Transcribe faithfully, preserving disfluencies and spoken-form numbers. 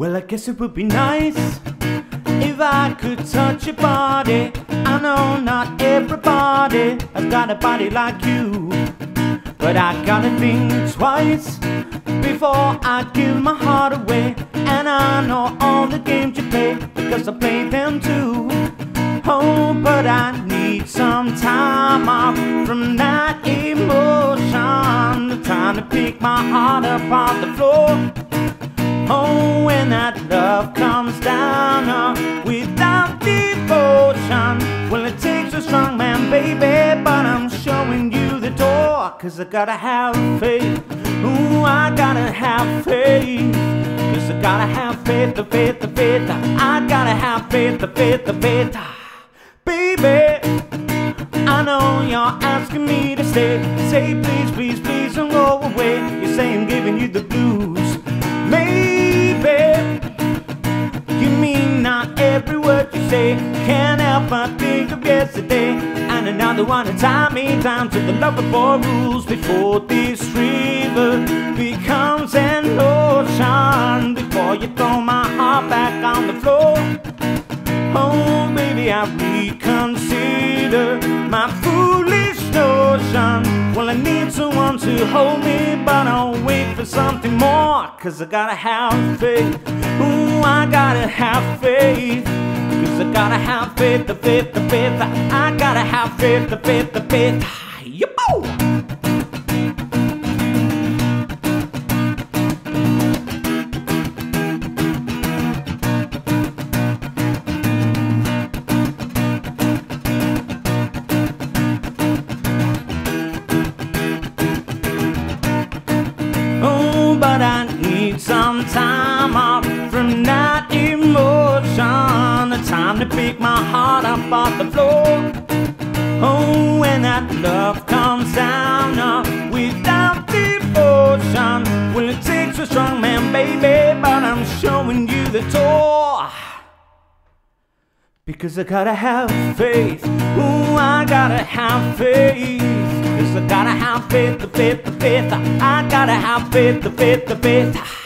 Well, I guess it would be nice if I could touch your body. I know not everybody has got a body like you, but I gotta think twice before I give my heart away. And I know all the games you play, because I play them too. Oh, but I need some time off from that emotion, the time to pick my heart up off the floor. Oh, when that love comes down uh, without devotion. Well, it takes a strong man, baby, but I'm showing you the door. Cause I gotta have faith. Ooh, I gotta have faith. Cause I gotta have faith, the faith, the faith. I gotta have faith, the faith, the faith. Baby, I know you're asking me to stay. Say please, please, please don't go away. You say I'm giving you the blues. Maybe you mean not every word you say. Can't help but think of yesterday and another one to tie me down to the lovable rules before this river becomes an ocean. Before you throw my heart back on the floor. Oh, baby, I reconsider my foolish notion. Well, I need someone to hold me, but I'll wait for something more. Cause I gotta have faith. Ooh, I gotta have faith. Cause I gotta have faith, the faith, the faith. I gotta have faith, the faith, the faith. Yippoo! But I need some time off from that emotion, the time to pick my heart up off the floor. Oh, when that love comes down uh, without devotion. Well, it takes a strong man, baby, but I'm showing you the door. Because I gotta have faith. Ooh, I gotta have faith. Cause I gotta have faith, the faith, the faith. I gotta have faith, the faith, the faith.